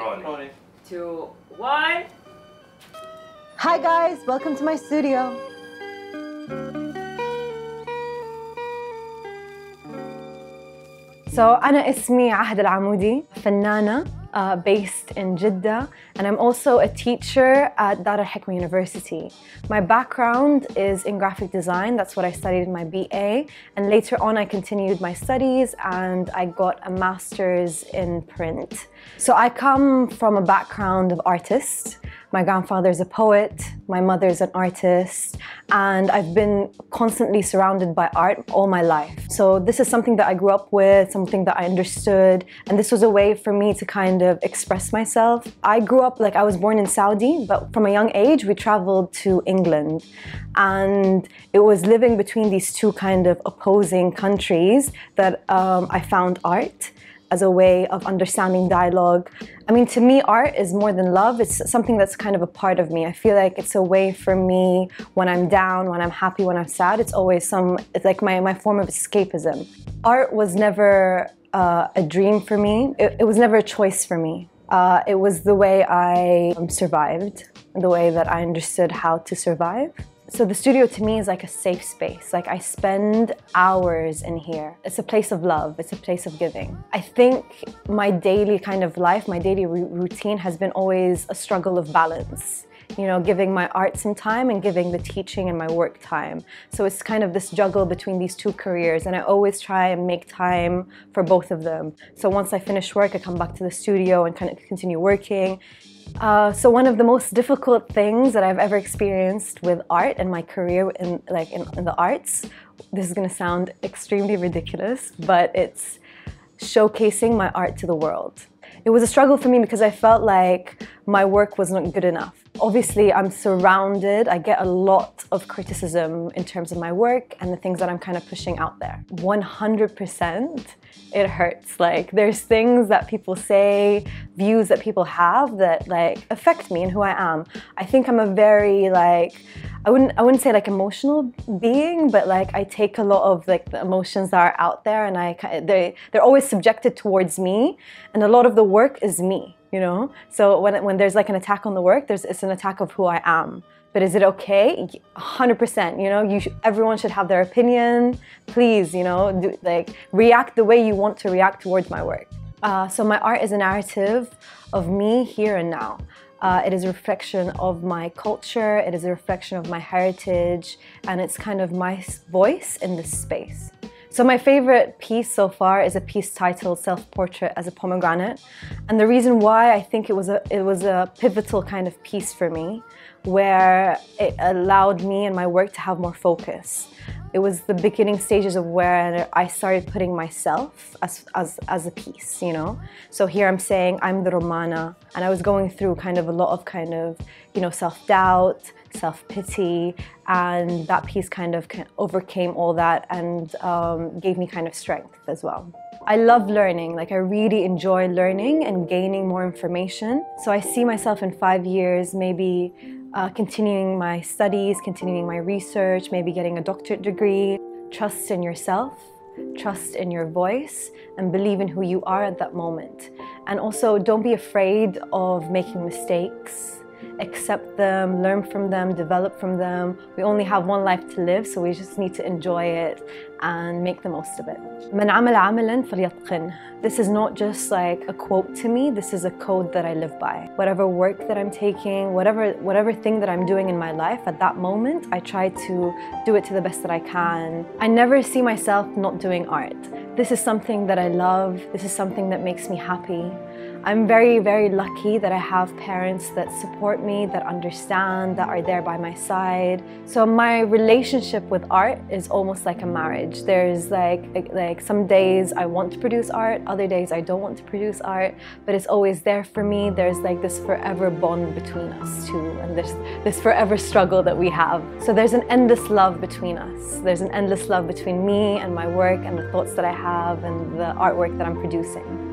3, 2, 1. Hi guys, welcome to my studio. So أنا اسمي عهد العمودي, فنانة based in Jeddah, and I'm also a teacher at Dar Al Hikma University. My background is in graphic design. That's what I studied in my BA, and later on I continued my studies and I got a master's in print. So I come from a background of artists. My grandfather's a poet, my mother's an artist, and I've been constantly surrounded by art all my life. So this is something that I grew up with, something that I understood, and this was a way for me to kind of express myself. I grew up, like, I was born in Saudi, but from a young age we traveled to England, and it was living between these two kind of opposing countries that I found art as a way of understanding dialogue. I mean, to me, art is more than love. It's something that's kind of a part of me. I feel like it's a way for me when I'm down, when I'm happy, when I'm sad. It's always it's like my form of escapism. Art was never a dream for me. It was never a choice for me. It was the way I survived, the way that I understood how to survive. So the studio to me is like a safe space. Like, I spend hours in here. It's a place of love, it's a place of giving. I think my daily kind of life, my daily routine has been always a struggle of balance. You know, giving my art some time and giving the teaching and my work time. So it's kind of this juggle between these two careers, and I always try and make time for both of them. So once I finish work, I come back to the studio and kind of continue working. So one of the most difficult things that I've ever experienced with art and my career in the arts, this is gonna sound extremely ridiculous, but it's showcasing my art to the world. It was a struggle for me because I felt like my work was not good enough. Obviously, I'm surrounded, I get a lot of criticism in terms of my work and the things that I'm kind of pushing out there. 100%, it hurts. Like, there's things that people say, views that people have that, like, affect me and who I am. I think I'm a very, like, I wouldn't say like emotional being, but like I take a lot of like the emotions that are out there, and they're always subjected towards me, and a lot of the work is me, you know. So when there's like an attack on the work, it's an attack of who I am. But is it okay? 100%, you know, everyone should have their opinion. Please, you know, react the way you want to react towards my work. So my art is a narrative of me here and now. It is a reflection of my culture, it is a reflection of my heritage, and it's kind of my voice in this space. So my favorite piece so far is a piece titled Self-Portrait as a Pomegranate. And the reason why I think it was a pivotal kind of piece for me, where it allowed me and my work to have more focus. It was the beginning stages of where I started putting myself as a piece, you know. So here I'm saying I'm the Romana, and I was going through kind of a lot of kind of, you know, self-doubt, self-pity, and that piece kind of overcame all that and gave me kind of strength as well. I love learning, like I really enjoy learning and gaining more information. So I see myself in 5 years, maybe continuing my studies, continuing my research, maybe getting a doctorate degree. Trust in yourself, trust in your voice, and believe in who you are at that moment. And also don't be afraid of making mistakes. Accept them, learn from them, develop from them. We only have one life to live, so we just need to enjoy it and make the most of it. من عمل عملاً فليتقن. This is not just like a quote to me, this is a code that I live by. Whatever work that I'm taking, whatever thing that I'm doing in my life at that moment, I try to do it to the best that I can. I never see myself not doing art. This is something that I love, this is something that makes me happy. I'm very, very lucky that I have parents that support me, that understand, that are there by my side. So my relationship with art is almost like a marriage. There's like some days I want to produce art, other days I don't want to produce art, but it's always there for me. There's like this forever bond between us two, and this forever struggle that we have. So there's an endless love between us. There's an endless love between me and my work and the thoughts that I have and the artwork that I'm producing.